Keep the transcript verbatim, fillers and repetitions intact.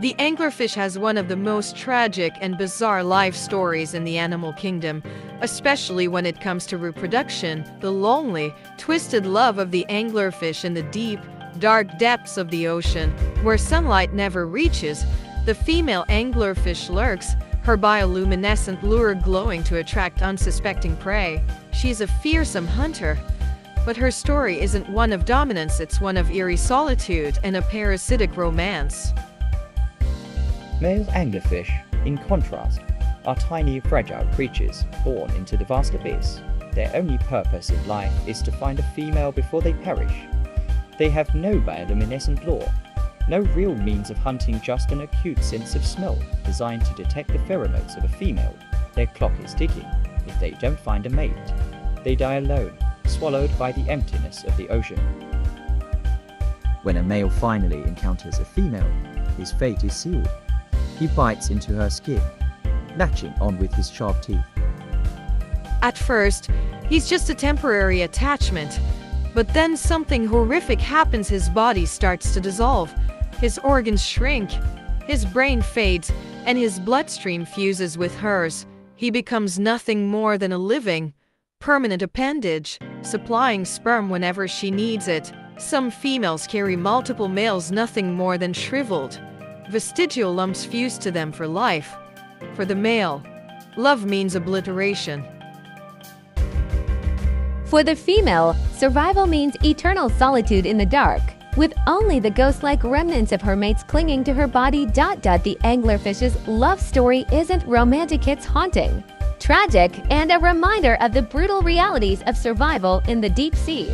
The anglerfish has one of the most tragic and bizarre life stories in the animal kingdom, especially when it comes to reproduction. The lonely, twisted love of the anglerfish in the deep, dark depths of the ocean, where sunlight never reaches, the female anglerfish lurks, her bioluminescent lure glowing to attract unsuspecting prey. She's a fearsome hunter. But her story isn't one of dominance, it's one of eerie solitude and a parasitic romance. Male anglerfish, in contrast, are tiny, fragile creatures born into the vast abyss. Their only purpose in life is to find a female before they perish. They have no bioluminescent lore, no real means of hunting, just an acute sense of smell designed to detect the pheromones of a female. Their clock is ticking. If they don't find a mate, they die alone, swallowed by the emptiness of the ocean. When a male finally encounters a female, his fate is sealed. He bites into her skin, latching on with his sharp teeth. At first, he's just a temporary attachment, but then something horrific happens. His body starts to dissolve, his organs shrink, his brain fades, and his bloodstream fuses with hers. He becomes nothing more than a living, permanent appendage, supplying sperm whenever she needs it. Some females carry multiple males, nothing more than shriveled, vestigial lumps fused to them for life. For the male, love means obliteration. For the female, survival means eternal solitude in the dark, with only the ghost-like remnants of her mates clinging to her body. The anglerfish's love story isn't romantic, it's haunting, tragic, and a reminder of the brutal realities of survival in the deep sea.